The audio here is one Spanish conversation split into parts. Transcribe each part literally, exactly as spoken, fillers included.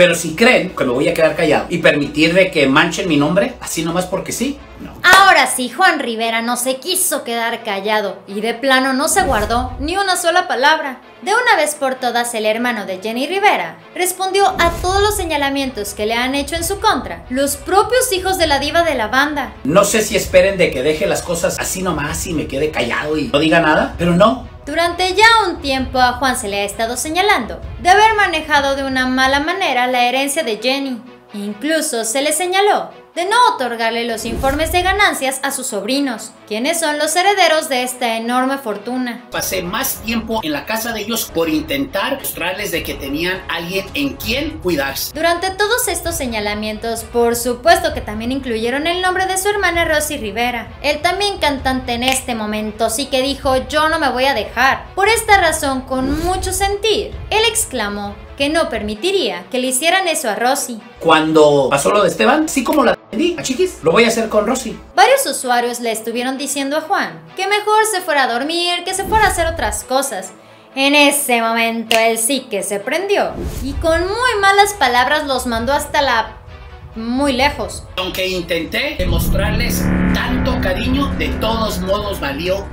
Pero si creen que me voy a quedar callado y permitirle que manchen mi nombre así nomás porque sí, no. Ahora sí, Juan Rivera no se quiso quedar callado y de plano no se guardó ni una sola palabra. De una vez por todas, el hermano de Jenni Rivera respondió a todos los señalamientos que le han hecho en su contra los propios hijos de la diva de la banda. No sé si esperen de que deje las cosas así nomás y me quede callado y no diga nada, pero no. Durante ya un tiempo a Juan se le ha estado señalando de haber manejado de una mala manera la herencia de Jenni. Incluso se le señaló de no otorgarle los informes de ganancias a sus sobrinos, quienes son los herederos de esta enorme fortuna. Pasé más tiempo en la casa de ellos por intentar mostrarles de que tenían alguien en quien cuidarse. Durante todos estos señalamientos, por supuesto que también incluyeron el nombre de su hermana Rosie Rivera, el también cantante en este momento, sí que dijo: yo no me voy a dejar. Por esta razón, con mucho sentir, él exclamó que no permitiría que le hicieran eso a Rosie. Cuando pasó lo de Esteban, sí como la vendí a Chiquis, lo voy a hacer con Rosie. Varios usuarios le estuvieron diciendo a Juan que mejor se fuera a dormir, que se fuera a hacer otras cosas. En ese momento él sí que se prendió y con muy malas palabras los mandó hasta la... muy lejos. Aunque intenté demostrarles tanto cariño, de todos modos valió.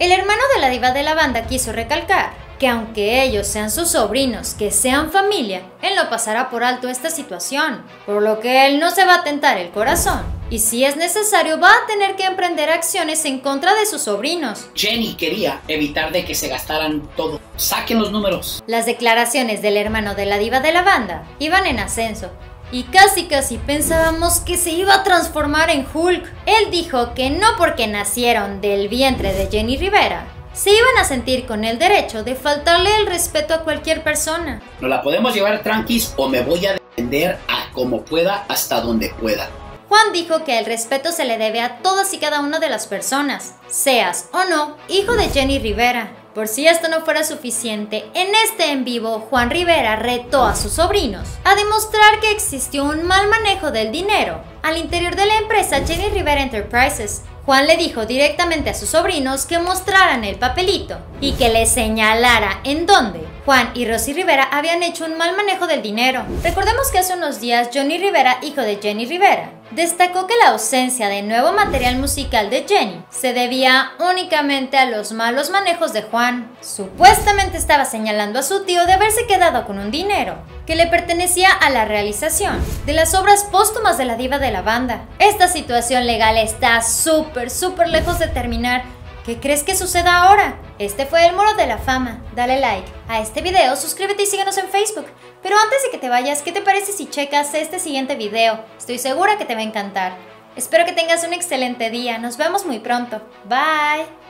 El hermano de la diva de la banda quiso recalcar que aunque ellos sean sus sobrinos, que sean familia, él no pasará por alto esta situación, por lo que él no se va a tentar el corazón, y si es necesario va a tener que emprender acciones en contra de sus sobrinos. Jenni quería evitar de que se gastaran todo. Saquen los números. Las declaraciones del hermano de la diva de la banda iban en ascenso, y casi casi pensábamos que se iba a transformar en Hulk. Él dijo que no porque nacieron del vientre de Jenni Rivera se iban a sentir con el derecho de faltarle el respeto a cualquier persona. No la podemos llevar tranquis o me voy a defender a como pueda hasta donde pueda. Juan dijo que el respeto se le debe a todas y cada una de las personas, seas o no hijo de Jenni Rivera. Por si esto no fuera suficiente, en este en vivo Juan Rivera retó a sus sobrinos a demostrar que existió un mal manejo del dinero al interior de la empresa Jenni Rivera Enterprises. Juan le dijo directamente a sus sobrinos que mostraran el papelito y que les señalara en dónde Juan y Rosie Rivera habían hecho un mal manejo del dinero. Recordemos que hace unos días Johnny Rivera, hijo de Jenni Rivera, destacó que la ausencia de nuevo material musical de Jenni se debía únicamente a los malos manejos de Juan. Supuestamente estaba señalando a su tío de haberse quedado con un dinero que le pertenecía a la realización de las obras póstumas de la diva de la banda. Esta situación legal está súper, súper lejos de terminar. ¿Qué crees que suceda ahora? Este fue El Muro de la Fama. Dale like a este video, suscríbete y síguenos en Facebook. Pero antes de que te vayas, ¿qué te parece si checas este siguiente video? Estoy segura que te va a encantar. Espero que tengas un excelente día. Nos vemos muy pronto. Bye.